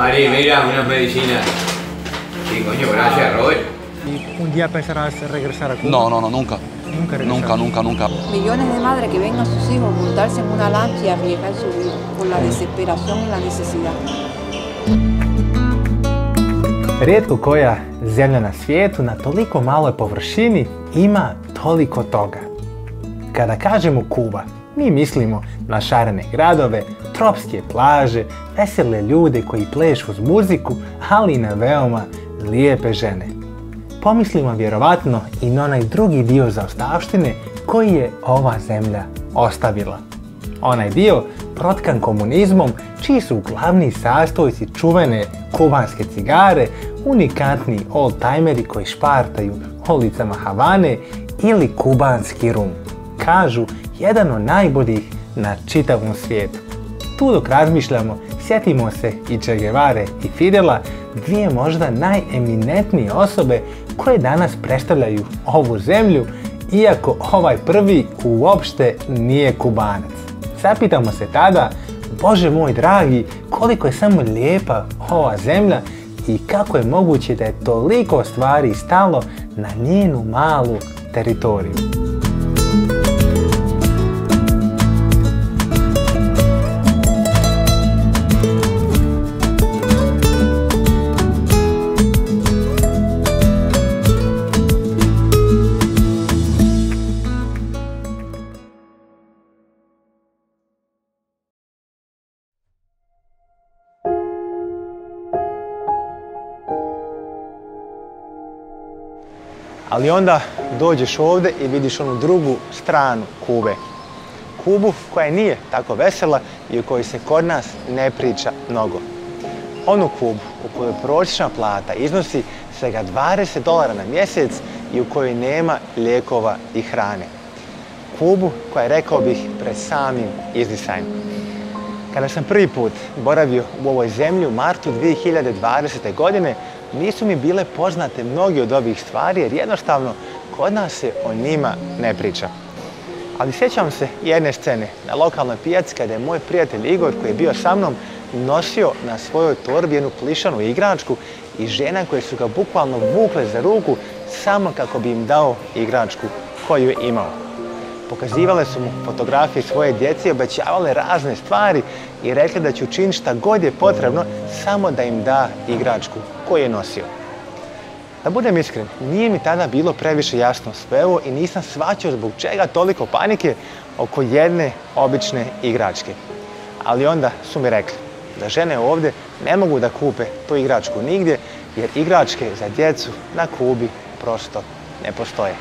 Ari, mira, unas medicinas. Sí, coño, gracias, Robert. ¿Y un día pensarás regresar a Cuba? No, no, no, nunca. Nunca, nunca. Millones de madres que ven a sus hijos montarse en una lancha y arriesgar su vida por la desesperación y la necesidad. Rijetko koja zemlja na svijetu na toliko maloj površini ima toliko toga. Kada kažemo Kuba, mi mislimo na šarene gradove, tropske plaže, vesele ljude koji plešu uz muziku, ali i na veoma lijepe žene. Pomislimo vjerovatno i na onaj drugi dio zaostavštine koji je ova zemlja ostavila. Onaj dio protkan komunizmom, čiji su glavni sastojci čuvene kubanske cigare, unikatni old-timeri koji špartaju ulicama Havane ili kubanski rum. Kažu, jedan od najboljih na čitavom svijetu. Tu dok razmišljamo, sjetimo se i Che Guevare i Fidela, dvije možda najeminentnije osobe koje danas predstavljaju ovu zemlju, iako ovaj prvi uopšte nije Kubanac. Zapitamo se tada, Bože moj dragi, koliko je samo lijepa ova zemlja i kako je moguće da je toliko stvari stalo na njenu malu teritoriju. Ali onda dođeš ovdje i vidiš onu drugu stranu Kube. Kubu koja nije tako vesela i o kojoj se kod nas ne priča mnogo. Onu Kubu u kojoj prosječna plata iznosi svega $20 na mjesec i u kojoj nema lijekova i hrane. Kubu koja je, rekao bih, pred samim izdisajem. Kada sam prvi put boravio u ovoj zemlji u martu 2020. godine, nisu mi bile poznate mnogi od ovih stvari jer jednostavno kod nas se o njima ne priča. Ali sjećam se jedne scene na lokalnoj pijaci kada je moj prijatelj Igor, koji je bio sa mnom, nosio na svojoj torbi jednu plišanu igračku i žena koje su ga bukvalno vukle za ruku samo kako bi im dao igračku koju je imao. Pokazivale su mu fotografije svoje djece i obećavale razne stvari i rekli da će učiniti šta god je potrebno samo da im da igračku koju je nosio. Da budem iskren, nije mi tada bilo previše jasno sve ovo i nisam shvaćao zbog čega toliko panike oko jedne obične igračke. Ali onda su mi rekli da žene ovdje ne mogu da kupe tu igračku nigdje jer igračke za djecu na Kubi prosto ne postoje.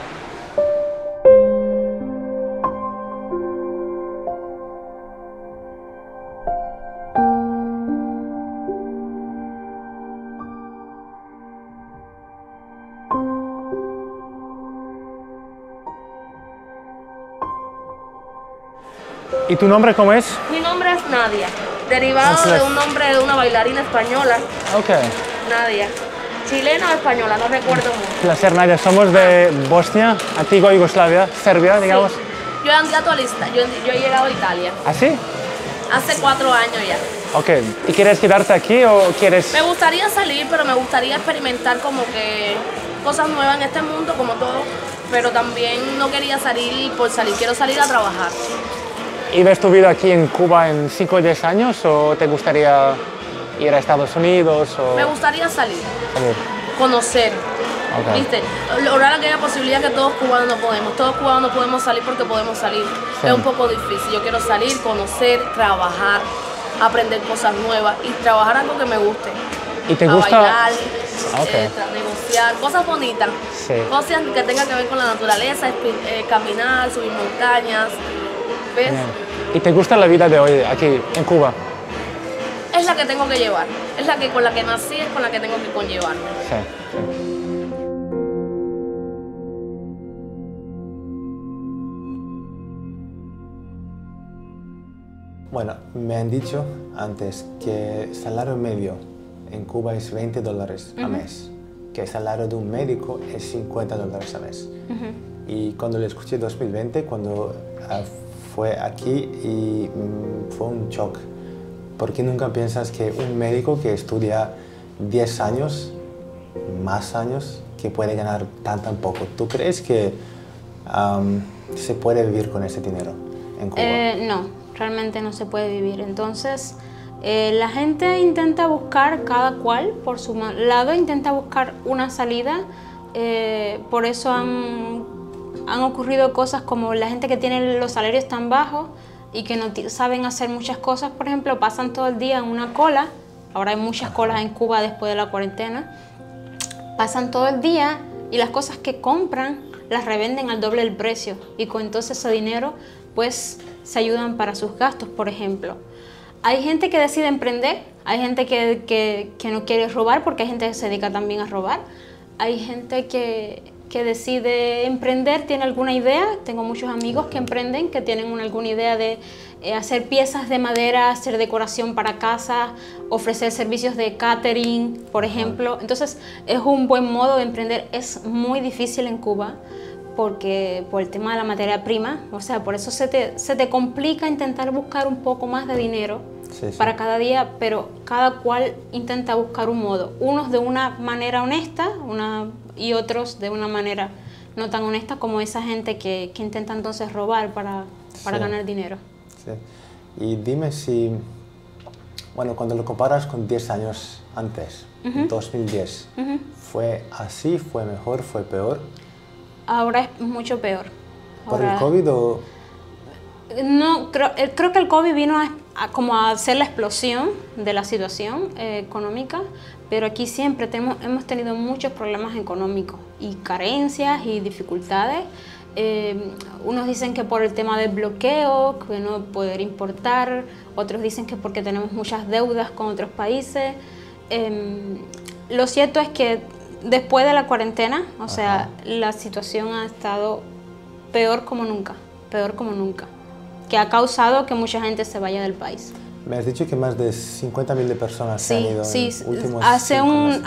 ¿Y tu nombre cómo es? Mi nombre es Nadia, derivado de un nombre de una bailarina española. Ok. Nadia. Chilena o española, no recuerdo mucho. Un placer, Nadia. Somos de Bosnia, antigua Yugoslavia, Serbia, digamos. Sí. Yo he andado a lista, yo he llegado a Italia. ¿Ah, sí? Hace 4 años ya. Ok. ¿Y quieres quedarte aquí o quieres...? Me gustaría salir, pero me gustaría experimentar como que cosas nuevas en este mundo, como todo. Pero también no quería salir por salir, quiero salir a trabajar. ¿Y ves tu vida aquí en Cuba en 5 o 10 años o te gustaría ir a Estados Unidos? O... Me gustaría salir. Conocer. Okay. ¿Viste? Lograr aquella posibilidad que todos cubanos no podemos. Todos cubanos no podemos salir porque podemos salir. Sí. Es un poco difícil. Yo quiero salir, conocer, trabajar, aprender cosas nuevas y trabajar algo que me guste. ¿Y te gusta? Bailar, okay. Negociar, cosas bonitas. Sí. Cosas que tengan que ver con la naturaleza, caminar, subir montañas. ¿Ves? ¿Y te gusta la vida de hoy aquí en Cuba? Es la que tengo que llevar, es la que con la que nací, es con la que tengo que conllevar. Sí, sí. Bueno, me han dicho antes que el salario medio en Cuba es $20 a mes, que el salario de un médico es $50 a mes. Y cuando lo escuché en 2020, cuando fue aquí y fue un shock ¿Por qué nunca piensas que un médico que estudia 10 años, más años, que puede ganar tan poco? ¿Tú crees que se puede vivir con ese dinero en Cuba? No, realmente no se puede vivir. Entonces, la gente intenta buscar, cada cual por su lado, intenta buscar una salida. Por eso han ocurrido cosas como la gente que tiene los salarios tan bajos y que no saben hacer muchas cosas. Por ejemplo, pasan todo el día en una cola. Ahora hay muchas colas en Cuba después de la cuarentena. Pasan todo el día y las cosas que compran las revenden al doble del precio, y con entonces ese dinero pues se ayudan para sus gastos, por ejemplo. Hay gente que decide emprender, hay gente que no quiere robar, porque hay gente que se dedica también a robar. Hay gente que decide emprender, tiene alguna idea. Tengo muchos amigos que emprenden, que tienen alguna idea de hacer piezas de madera, hacer decoración para casa, ofrecer servicios de catering, por ejemplo. Entonces, es un buen modo de emprender. Es muy difícil en Cuba porque por el tema de la materia prima, o sea, por eso se te complica intentar buscar un poco más de dinero. Sí, sí. Para cada día, pero cada cual intenta buscar un modo. Unos de una manera honesta y otros de una manera no tan honesta, como esa gente que intenta entonces robar para sí, ganar dinero. Sí. Y dime si, bueno, cuando lo comparas con 10 años antes, en 2010, ¿fue así? ¿Fue mejor? ¿Fue peor? Ahora es mucho peor. ¿Por el COVID o...? No, creo que el COVID vino a hacer la explosión de la situación económica, pero aquí siempre hemos tenido muchos problemas económicos y carencias y dificultades. Unos dicen que por el tema del bloqueo, que no poder importar, otros dicen que porque tenemos muchas deudas con otros países. Lo cierto es que después de la cuarentena, o sea, la situación ha estado peor como nunca, que ha causado que mucha gente se vaya del país. Me has dicho que más de 50.000 de personas se han ido en los últimos 5 meses.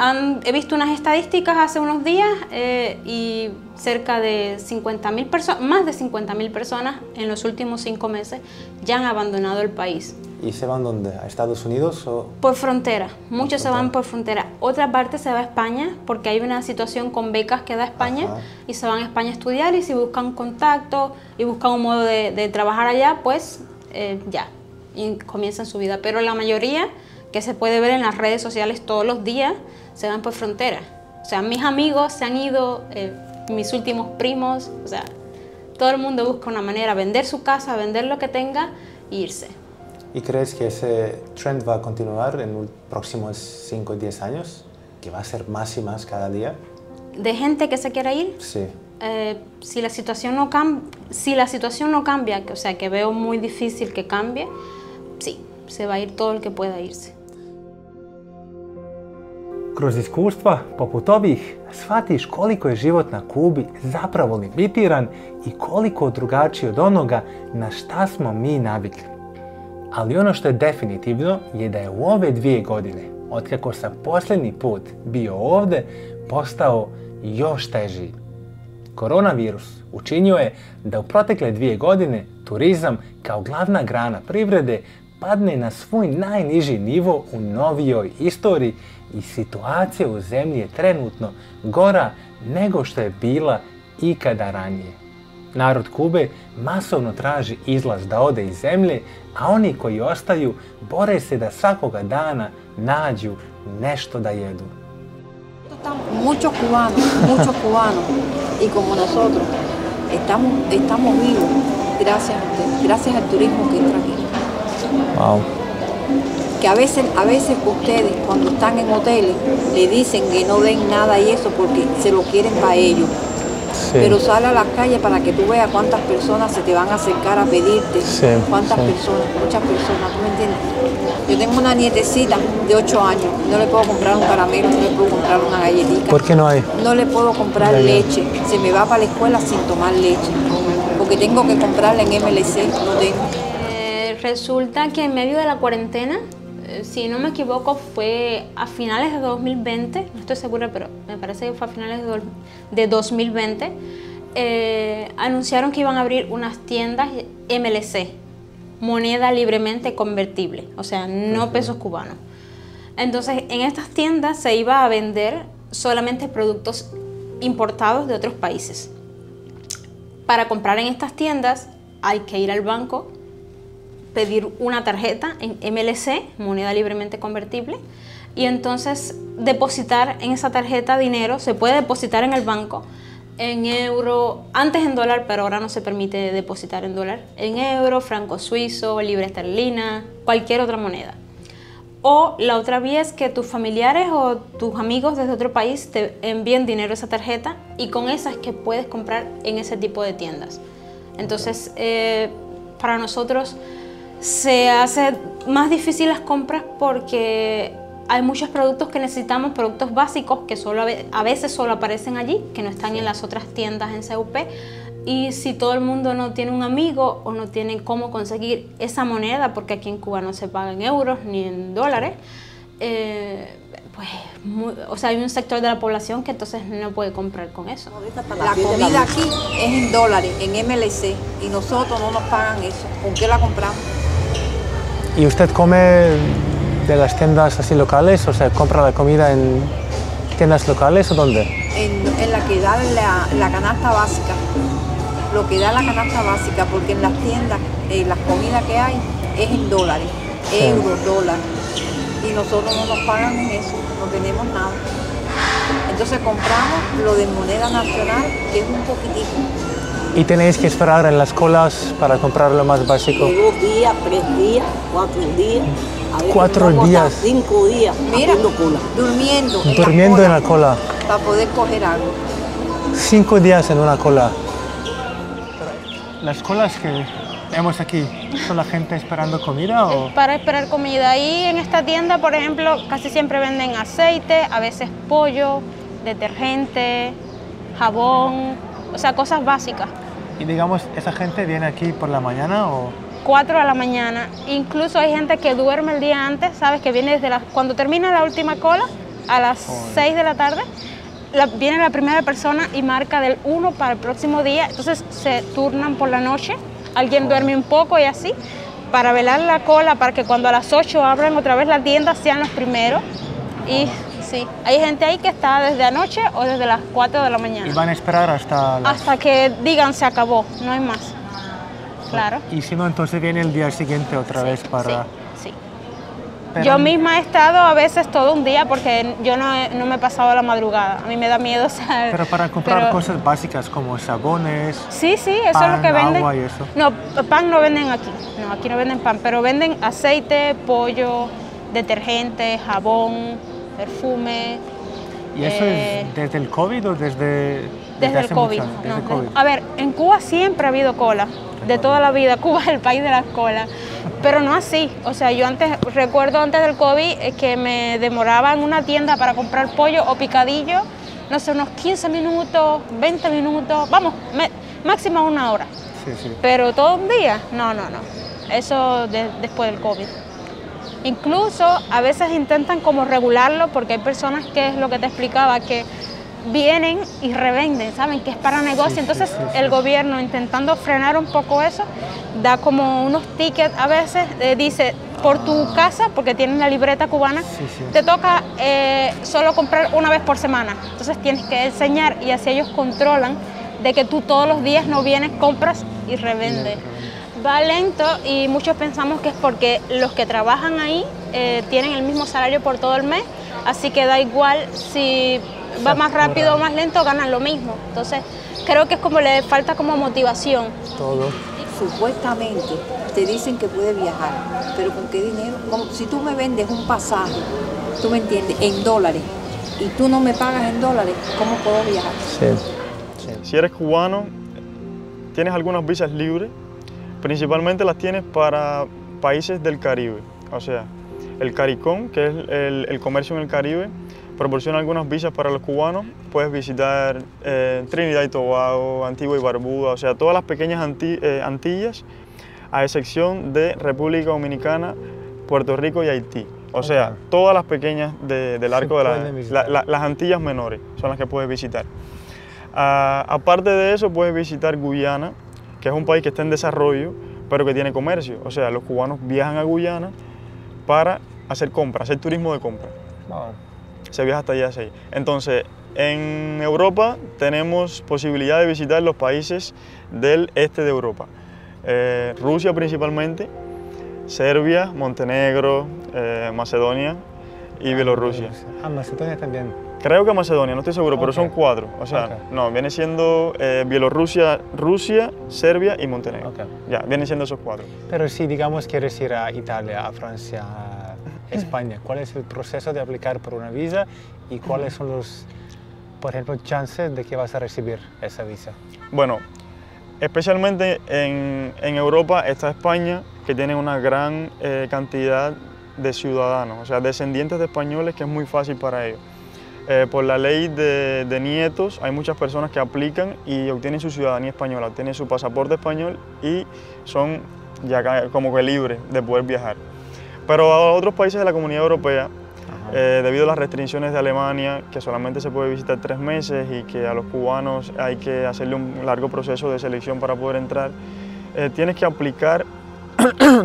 He visto unas estadísticas hace unos días y cerca de 50.000 personas, más de 50.000 personas en los últimos 5 meses ya han abandonado el país. ¿Y se van dónde? ¿A Estados Unidos o...? Por frontera. Muchos se van por frontera. Otra parte se va a España, porque hay una situación con becas que da España. Y se van a España a estudiar, y si buscan contacto y buscan un modo de trabajar allá, pues ya, y comienzan su vida. Pero la mayoría, que se puede ver en las redes sociales todos los días, se van por frontera. O sea, mis amigos se han ido, mis últimos primos, o sea, todo el mundo busca una manera, vender su casa, vender lo que tenga e irse. ¿Y crees que ese trend va a continuar en los próximos 5 o 10 años? ¿Que va a ser más y más cada día? ¿De gente que se quiera ir? Sí. Si la situación no cambia, o sea, que veo muy difícil que cambie, sí, se va a ir todo el que pueda irse. Kroz iskustva poput ovih shvatiš koliko je život na Kubi zapravo limitiran i koliko drugačiji od onoga na šta smo mi navikli. Ali ono što je definitivno je da je u ove 2 godine, otkako sam posljednji put bio ovdje, postao još teži. Koronavirus učinio je da u protekle 2 godine turizam kao glavna grana privrede padne na svoj najniži nivo u novijoj istoriji i situacija u zemlji je trenutno gora nego što je bila ikada ranije. Narod Kube masovno traži izlaz da ode iz zemlje, a oni koji ostaju bore se da svakoga dana nađu nešto da jedu. Muchos cubanos, y como nosotros, estamos vivos gracias al turismo que entra aquí. Wow. Que a veces ustedes cuando están en hoteles le dicen que no den nada y eso porque se lo quieren para ellos. Sí. Pero sale a las calles para que tú veas cuántas personas se te van a acercar a pedirte, sí, cuántas personas, muchas personas, ¿tú me entiendes? Yo tengo una nietecita de 8 años, no le puedo comprar un caramelo, no le puedo comprar una galletita. ¿Por qué no hay? No le puedo comprar leche, se me va para la escuela sin tomar leche, porque tengo que comprarla en MLC, no tengo. Resulta que en medio de la cuarentena, si no me equivoco, fue a finales de 2020, no estoy segura, pero me parece que fue a finales de 2020, anunciaron que iban a abrir unas tiendas MLC moneda libremente convertible, o sea, no pesos cubanos. Entonces, en estas tiendas se iba a vender solamente productos importados de otros países. Para comprar en estas tiendas hay que ir al banco, pedir una tarjeta en MLC, moneda libremente convertible, y entonces depositar en esa tarjeta dinero. Se puede depositar en el banco en euro, antes en dólar, pero ahora no se permite depositar en dólar, en euro, franco suizo, libra esterlina, cualquier otra moneda. O la otra vía es que tus familiares o tus amigos desde otro país te envíen dinero a esa tarjeta, y con esas que puedes comprar en ese tipo de tiendas. Entonces, para nosotros se hace más difícil las compras porque hay muchos productos que necesitamos, productos básicos que solo a veces aparecen allí, que no están en las otras tiendas en CUP. Y si todo el mundo no tiene un amigo o no tiene cómo conseguir esa moneda, porque aquí en Cuba no se paga en euros ni en dólares, pues hay un sector de la población que entonces no puede comprar con eso. La comida aquí es en dólares, en MLC, y nosotros no nos pagan eso. ¿Con qué la compramos? ¿Y usted come de las tiendas así locales? O sea, ¿compra la comida en tiendas locales o dónde? En la que da la canasta básica. Lo que da la canasta básica, porque en las tiendas las comidas que hay es en dólares, euros, dólares, y nosotros no nos pagan en eso, no tenemos nada. Entonces compramos lo de moneda nacional, que es un poquitico. ¿Y tenéis que esperar en las colas para comprar lo más básico? 2 días, 3 días, 4 días. A veces 4 días. 5 días. Mira, durmiendo en la cola. Para poder coger algo. 5 días en una cola. ¿Las colas que vemos aquí son la gente esperando comida o...? Para esperar comida. Ahí en esta tienda, por ejemplo, casi siempre venden aceite, a veces pollo, detergente, jabón, o sea, cosas básicas. Y digamos, ¿esa gente viene aquí por la mañana o...? 4 de la mañana. Incluso hay gente que duerme el día antes, ¿sabes? Que viene desde cuando termina la última cola, a las 6 de la tarde. Viene la primera persona y marca del 1 para el próximo día. Entonces se turnan por la noche, alguien duerme un poco y así, para velar la cola, para que cuando a las 8 abran otra vez la tienda sean los primeros. Y sí, hay gente ahí que está desde anoche o desde las 4 de la mañana. ¿Y van a esperar hasta...? Hasta que digan se acabó, no hay más. Claro. Y si no, entonces viene el día siguiente otra vez para... Sí. Pero... Yo misma he estado a veces todo un día porque yo no me he pasado la madrugada. A mí me da miedo, ¿sabes? Pero para comprar cosas básicas como sabones, sí, eso pan, es lo que venden. Agua y eso. No, pan no venden aquí. No, aquí no venden pan, pero venden aceite, pollo, detergente, jabón, perfume. ¿Y eso es desde el COVID o desde el COVID? Desde el COVID. A ver, en Cuba siempre ha habido cola, de toda la vida. Cuba es el país de las colas, pero no así. O sea, yo recuerdo antes del COVID que me demoraba en una tienda para comprar pollo o picadillo, no sé, unos 15 minutos, 20 minutos, vamos, máximo 1 hora. Sí. Pero todo un día, no. Eso después del COVID. Incluso a veces intentan como regularlo porque hay personas que es lo que te explicaba, que vienen y revenden, saben que es para negocio. Entonces el gobierno, intentando frenar un poco eso, da como unos tickets a veces, dice por tu casa, porque tienen la libreta cubana, te toca solo comprar una vez por semana. Entonces tienes que enseñar y así ellos controlan de que tú todos los días no vienes, compras y revendes. Va lento y muchos pensamos que es porque los que trabajan ahí tienen el mismo salario por todo el mes, así que da igual si va más rápido o más lento, ganan lo mismo. Entonces creo que es como le falta como motivación. Todo. Supuestamente te dicen que puedes viajar, pero ¿con qué dinero? Como si tú me vendes un pasaje, tú me entiendes, en dólares, y tú no me pagas en dólares, ¿cómo puedo viajar? Sí. Si eres cubano, tienes algunas visas libres. Principalmente las tienes para países del Caribe, o sea, el CARICOM, que es el comercio en el Caribe, proporciona algunas visas para los cubanos. Puedes visitar Trinidad y Tobago, Antigua y Barbuda, o sea, todas las pequeñas Antillas, a excepción de República Dominicana, Puerto Rico y Haití. O sea, todas las pequeñas del arco de las Antillas menores son las que puedes visitar. Aparte de eso, puedes visitar Guyana, que es un país que está en desarrollo, pero que tiene comercio. O sea, los cubanos viajan a Guyana para hacer compra, hacer turismo de compra. Wow. Se viaja hasta allá. Entonces, en Europa tenemos posibilidad de visitar los países del este de Europa. Rusia principalmente, Serbia, Montenegro, Macedonia y Bielorrusia. Ah, Macedonia también. Creo que Macedonia, no estoy seguro, pero son cuatro. O sea, no, viene siendo Bielorrusia, Rusia, Serbia y Montenegro. Ya, vienen siendo esos cuatro. Pero si, digamos, quieres ir a Italia, a Francia, a España, ¿cuál es el proceso de aplicar por una visa y cuáles son los, por ejemplo, chances de que vas a recibir esa visa? Bueno, especialmente en Europa está España, que tiene una gran cantidad de ciudadanos, o sea, descendientes de españoles, que es muy fácil para ellos. Por la ley de nietos, hay muchas personas que aplican y obtienen su ciudadanía española, obtienen su pasaporte español y son ya como que libres de poder viajar. Pero a otros países de la Comunidad Europea, debido a las restricciones de Alemania, que solamente se puede visitar 3 meses y que a los cubanos hay que hacerle un largo proceso de selección para poder entrar, tienes que aplicar,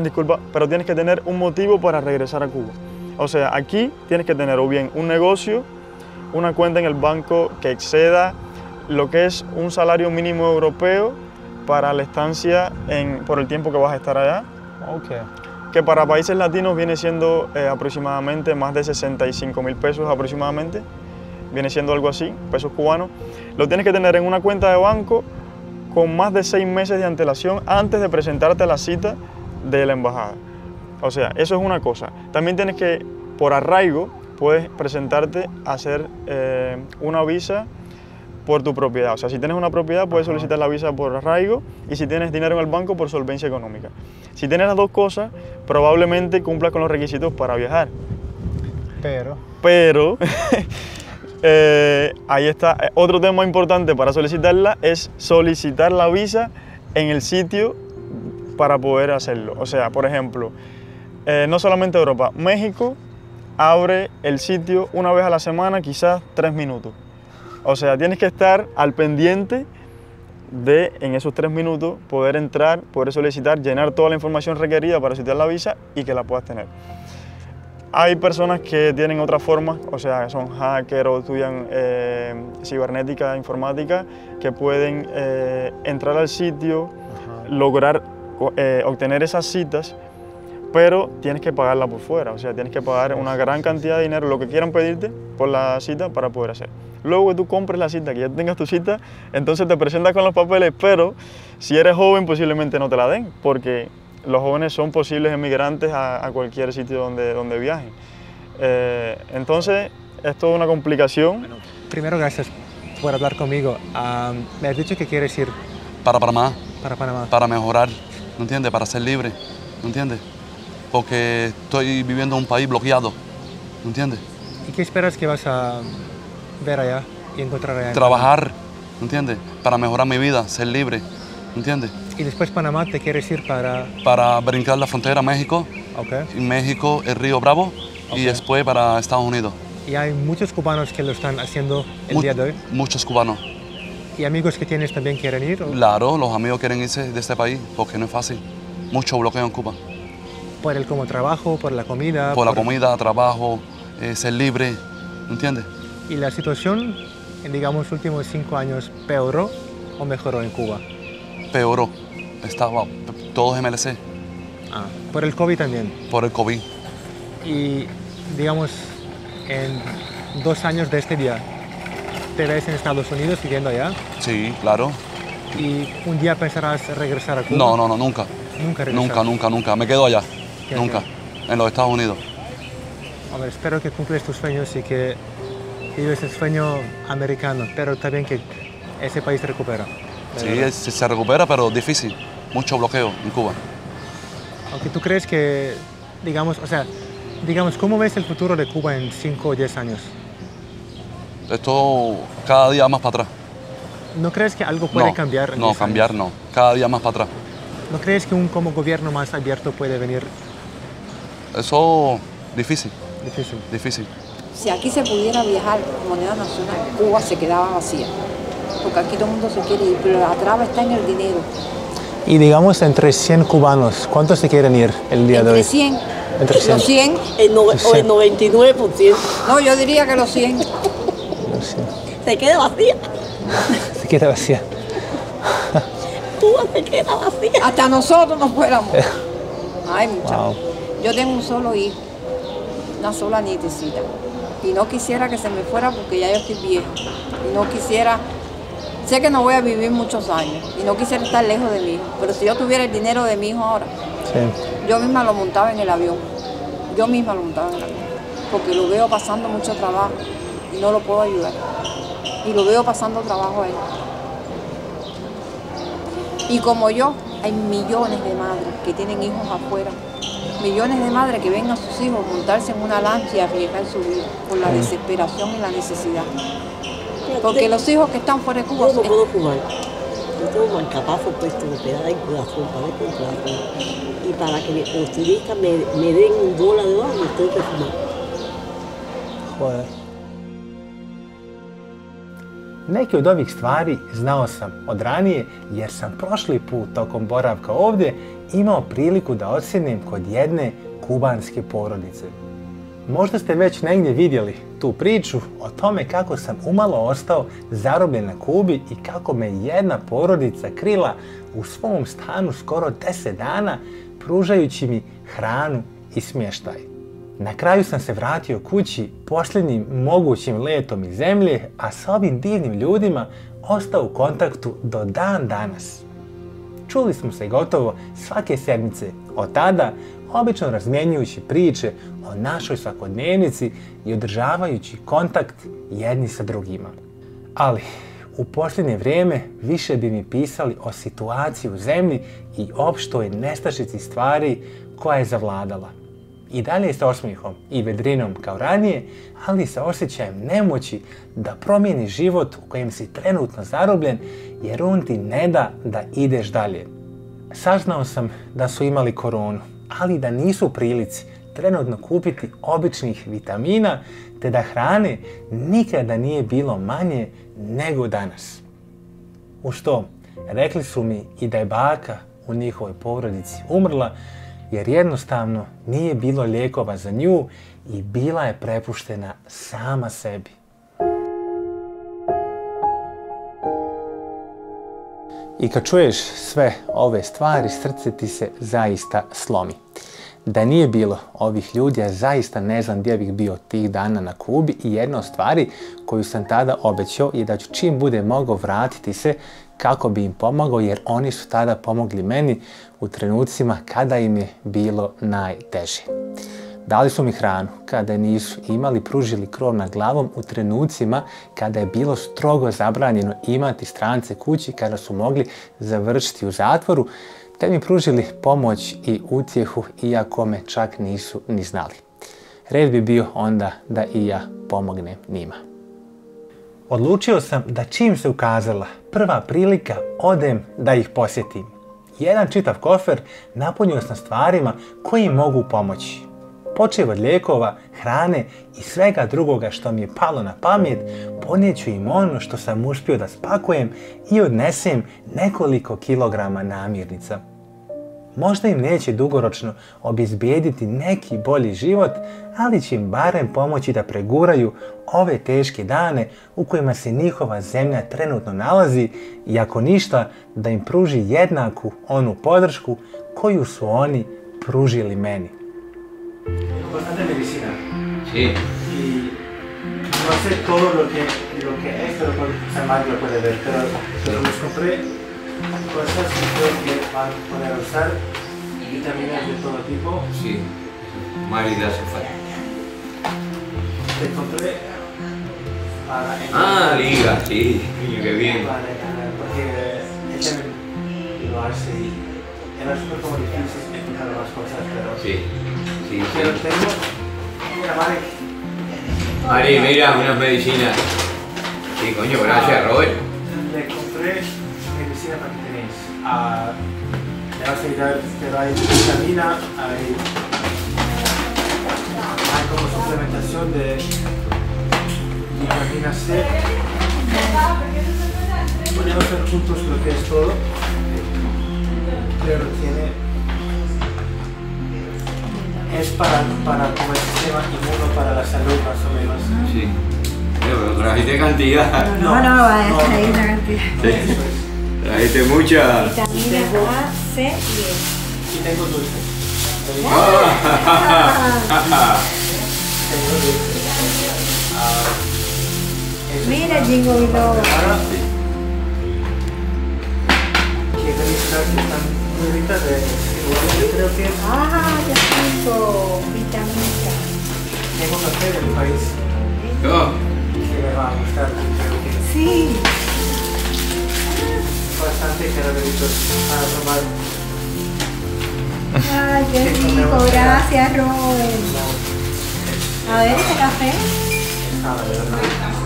disculpa, pero tienes que tener un motivo para regresar a Cuba. O sea, aquí tienes que tener o bien un negocio, una cuenta en el banco que exceda lo que es un salario mínimo europeo para la estancia por el tiempo que vas a estar allá, que para países latinos viene siendo aproximadamente más de 65.000 pesos aproximadamente, viene siendo algo así, pesos cubanos. Lo tienes que tener en una cuenta de banco con más de 6 meses de antelación antes de presentarte a la cita de la embajada. O sea, eso es una cosa. También tienes que, por arraigo, puedes presentarte a hacer una visa por tu propiedad. O sea, si tienes una propiedad, puedes solicitar la visa por arraigo, y si tienes dinero en el banco, por solvencia económica. Si tienes las dos cosas, probablemente cumplas con los requisitos para viajar. Pero ahí está. Otro tema importante para solicitarla es solicitar la visa en el sitio para poder hacerlo. O sea, por ejemplo, no solamente Europa, México abre el sitio una vez a la semana, quizás 3 minutos. O sea, tienes que estar al pendiente de, en esos 3 minutos, poder entrar, poder solicitar, llenar toda la información requerida para solicitar la visa y que la puedas tener. Hay personas que tienen otras formas, o sea, son hackers o estudian cibernética, informática, que pueden entrar al sitio, lograr obtener esas citas, pero tienes que pagarla por fuera, o sea, tienes que pagar una gran cantidad de dinero, lo que quieran pedirte por la cita, para poder hacer. Luego que tú compres la cita, que ya tengas tu cita, entonces te presentas con los papeles, pero si eres joven posiblemente no te la den, porque los jóvenes son posibles emigrantes a cualquier sitio donde viajen. Entonces, es toda una complicación. Bueno, primero, gracias por hablar conmigo. Me has dicho que quieres ir para Panamá. Para Panamá. Para mejorar, ¿no entiendes? Para ser libre, ¿no entiendes? Porque estoy viviendo en un país bloqueado, ¿me entiendes? ¿Y qué esperas que vas a ver allá y encontrar allá? Trabajar, ¿me entiendes? Para mejorar mi vida, ser libre, ¿me entiendes? ¿Y después Panamá te quieres ir para...? Para brincar la frontera a México, México, el Río Bravo, y después para Estados Unidos. ¿Y hay muchos cubanos que lo están haciendo el día de hoy? Muchos cubanos. ¿Y amigos que tienes también quieren ir? ¿O? Claro, los amigos quieren irse de este país porque no es fácil. Mucho bloqueo en Cuba. Por el como trabajo, por la comida. Por la comida, trabajo, ser libre, ¿entiendes? ¿Y la situación en, digamos, los últimos 5 años peoró o mejoró en Cuba? Peoró. Estaba todo MLC. Ah, ¿por el COVID también? Por el COVID. Y, digamos, en 2 años de este día, ¿te ves en Estados Unidos viviendo allá? Sí, claro. ¿Y un día pensarás regresar a Cuba? No, no, no, nunca. Nunca regresar. Nunca, nunca, nunca. Me quedo allá. Nunca, en los Estados Unidos. A ver, espero que cumples tus sueños y que vives el sueño americano, pero también que ese país se recupera. Sí, se recupera, pero difícil. Mucho bloqueo en Cuba. Aunque tú crees que, digamos, o sea, digamos, ¿cómo ves el futuro de Cuba en 5 o 10 años? Esto cada día más para atrás. ¿No crees que algo puede cambiar? No, cambiar no. Cada día más para atrás. ¿No crees que un gobierno más abierto puede venir? Eso difícil. Difícil. Difícil. Si aquí se pudiera viajar con moneda nacional, Cuba se quedaba vacía. Porque aquí todo el mundo se quiere ir, pero la traba está en el dinero. Y digamos entre 100 cubanos, ¿cuántos se quieren ir el día de hoy? 100. ¿Entre 100? ¿Los 100? ¿O el 99%? No, yo diría que los 100. Los 100. Se queda vacía. Se queda vacía. Cuba se queda vacía. Hasta nosotros nos fuéramos. Ay, muchachos. Wow. Yo tengo un solo hijo, una sola nietecita. Y no quisiera que se me fuera porque ya yo estoy vieja. Y no quisiera... Sé que no voy a vivir muchos años y no quisiera estar lejos de mi hijo, pero si yo tuviera el dinero de mi hijo ahora, sí, yo misma lo montaba en el avión. Yo misma lo montaba en el avión, porque lo veo pasando mucho trabajo y no lo puedo ayudar. Y lo veo pasando trabajo a él. Y como yo, hay millones de madres que tienen hijos afuera. Millones de madres que ven a sus hijos montarse en una lancha y arriesgar su vida por la desesperación y la necesidad. Porque los hijos que están fuera de Cuba... Yo no puedo fumar. Yo tengo un marcapazo puesto de pegada en corazón, para ver con corazón. Y para que los turistas me den un dólar de oro, me tengo que fumar. Joder. Neke od ovih stvari znao sam od ranije, jer sam prošli put tokom boravka ovdje imao priliku da odsjednem kod jedne kubanske porodice. Možda ste već negdje vidjeli tu priču o tome kako sam umalo ostao zarobljen na Kubi i kako me jedna porodica krila u svom stanu skoro 10 dana, pružajući mi hranu i smještaj. Na kraju sam se vratio kući posljednjim mogućim letom iz zemlje, a sa ovim divnim ljudima ostao u kontaktu do dan danas. Čuli smo se gotovo svake sedmice od tada, obično razmjenjujući priče o našoj svakodnevnici i održavajući kontakt jedni sa drugima. Ali, u posljednje vrijeme više bi mi pisali o situaciji u zemlji i opštoj nestašici stvari koja je zavladala. I dalje sa osmijehom i vedrinom kao ranije, ali sa osjećajem nemoći da promijeni život u kojem si trenutno zarobljen, jer on ti ne da da ideš dalje. Saznao sam da su imali koronu, ali da nisu u prilici trenutno kupiti običnih vitamina, te da hrane nikada nije bilo manje nego danas. Uz to, rekli su mi i da je baka u njihovoj porodici umrla, jer jednostavno nije bilo lijekova za nju i bila je prepuštena sama sebi. I kad čuješ sve ove stvari, srce ti se zaista slomi. Da nije bilo ovih ljudi, ja zaista ne znam gdje bih bio tih dana na Kubi i jedna od stvari koju sam tada obećao je da ću čim bude mogao vratiti se kako bi im pomogao, jer oni su tada pomogli meni u trenucima kada im je bilo najteže. Dali su mi hranu kada je nisu imali, pružili krov nad glavom u trenucima kada je bilo strogo zabranjeno imati strance kući, kada su mogli završiti u zatvoru, te mi pružili pomoć i utjehu iako me čak nisu ni znali. Red bi bio onda da i ja pomognem njima. Odlučio sam da čim se ukazala prva prilika odem da ih posjetim. Jedan čitav kofer napunio sam stvarima koji mogu pomoći. Počev od lijekova, hrane i svega drugoga što mi je palo na pamet, ponijeću im ono što sam uspio da spakujem i odnesem nekoliko kilograma namirnica. Možda im neće dugoročno obezbijediti neki bolji život, ali će im barem pomoći da preguraju ove teške dane u kojima se njihova zemlja trenutno nalazi i ako ništa da im pruži jednaku onu podršku koju su oni pružili meni. Bastante medicina. Sí. Y no sé todo lo que es, pero Samad lo puede ver, pero les compré cosas que creo que van a poder usar, vitaminas de todo tipo. Sí, María hace falta. Les compré para... liga, sí, qué bien. Porque este lo hace y era súper como difícil explicar las cosas, pero... Sí. Sí, pero tengo... Mira, Mari. Mari, mira, unas medicinas. Sí, coño, gracias, Robert. Le compré medicina para que tenéis. Le vas a ayudar, pero hay vitamina, hay como suplementación de vitamina C. Podemos hacer juntos lo que es todo. pero tiene... Es para como el sistema inmuno, para la salud más o menos. Sí. Pero trajiste cantidad. No, trajiste una cantidad. Sí. Trajiste mucha. Vitamina A, C y E. Y tengo dulce. Tengo dulce. Mira, Jingo y Lobo. Quiero mostrar que están muy ricas de igual, yo creo que es. Ah, ya tengo vitamina. Tengo café del país. Que me va a gustar. Sí. Bastante caramelitos para tomar. Ay, qué rico. Gracias, Robert. A ver, este café.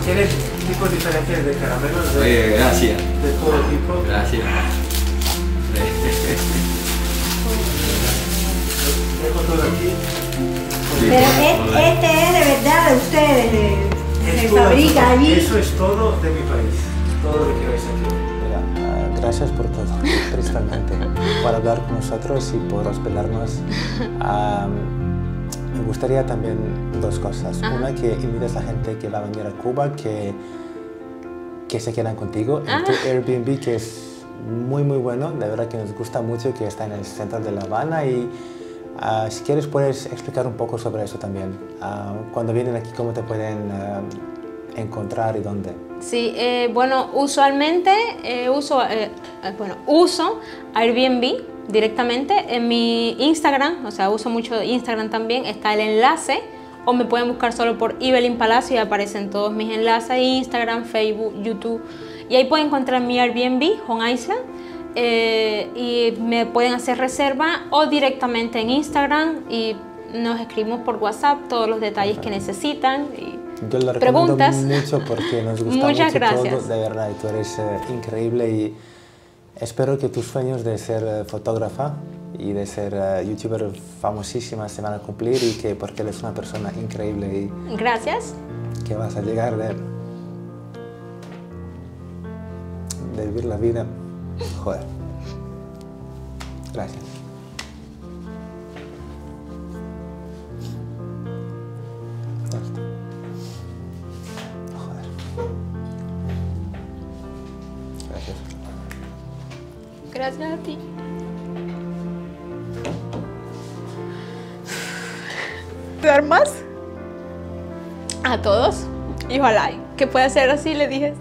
Tiene tipos diferentes de caramelos gracias. De todo tipo. Gracias. Dejo todo aquí. Pero este es de verdad de ustedes, se fabrica allí. Eso es todo de mi país, todo lo que veis aquí. Mira, gracias por todo, principalmente, por hablar con nosotros y por hospedarnos. Me gustaría también dos cosas. Una, que invites a la gente que va a venir a Cuba, que se quedan contigo en tu Airbnb, que es muy, muy bueno. De verdad que nos gusta mucho, que está en el centro de La Habana. Y si quieres, puedes explicar un poco sobre eso también. Cuando vienen aquí, ¿cómo te pueden encontrar y dónde? Sí, bueno, usualmente uso Airbnb directamente en mi Instagram, o sea, uso mucho Instagram también, está el enlace, o me pueden buscar solo por Evelyn Palacio y aparecen todos mis enlaces, Instagram, Facebook, YouTube, y ahí pueden encontrar mi Airbnb, Home Island, y me pueden hacer reserva o directamente en Instagram y nos escribimos por WhatsApp todos los detalles que necesitan. Y yo lo recomiendo mucho porque nos gusta mucho todo, de verdad, y tú eres increíble y... Espero que tus sueños de ser fotógrafa y de ser youtuber famosísima se van a cumplir y que porque eres una persona increíble y... Gracias. Que vas a llegar de vivir la vida. Joder. Gracias. Joder. Gracias. Gracias a ti. ¿Dar más? A todos. Y ojalá que pueda ser así. Le dije,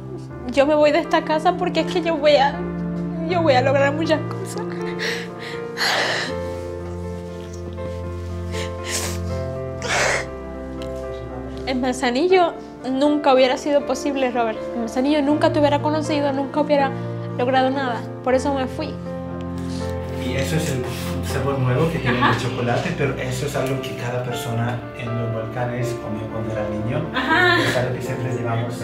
yo me voy de esta casa porque es que yo voy a lograr muchas cosas. En Manzanillo nunca hubiera sido posible, Robert. En Manzanillo nunca te hubiera conocido, nunca hubiera logrado nada, por eso me fui. Y eso es el sabor nuevo que tiene el chocolate, pero eso es algo que cada persona en los Balcanes comió cuando era niño. Es algo que siempre llevamos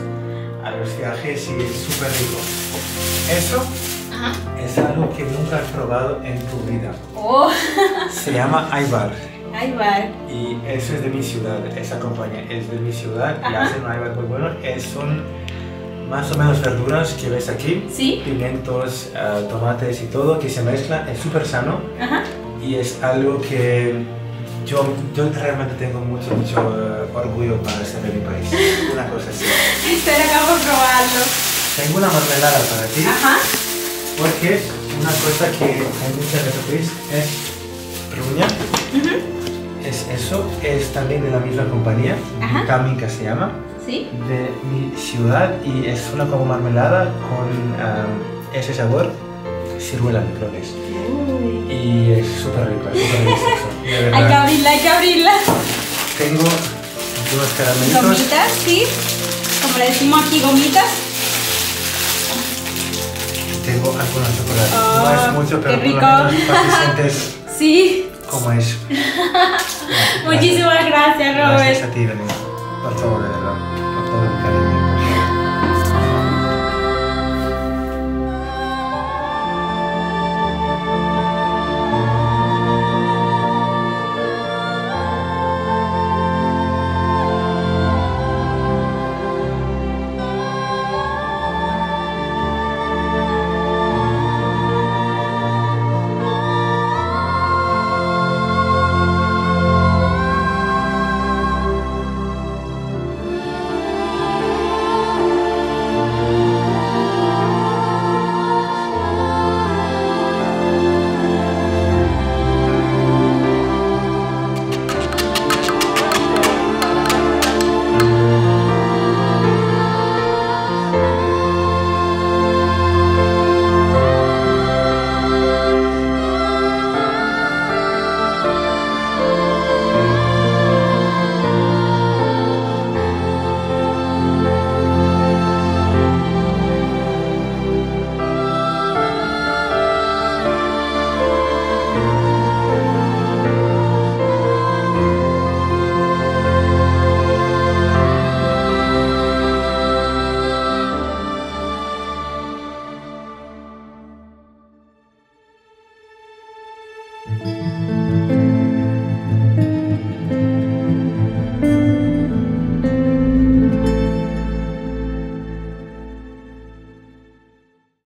a los viajes y es súper rico. Eso es algo que nunca has probado en tu vida. Se llama Aibar. Aibar. Y eso es de mi ciudad, esa compañía es de mi ciudad y hacen un Aibar muy bueno. Es un... más o menos verduras que ves aquí, ¿sí? Pimientos, tomates y todo, que se mezcla, es súper sano. Y es algo que yo realmente tengo mucho orgullo para ser de mi país, una cosa así. Estoy acá por probarlo. Tengo una mermelada para ti, porque una cosa que hay muchas veces es ruña, es eso, es también de la misma compañía, Kamika se llama. ¿Sí? De mi ciudad y es una como mermelada con ese sabor, ciruela creo que es. Uy. Y es súper rico, es súper delicioso. Hay que abrirla, hay que abrirla. Tengo dos caramelitos. Gomitas, sí, como le decimos aquí, gomitas. Tengo algunos chocolates, no es mucho, pero por lo menos pacientes. Sí. Como es. Muchísimas gracias, Robert. Gracias a ti, Daniela, por todo, de verdad.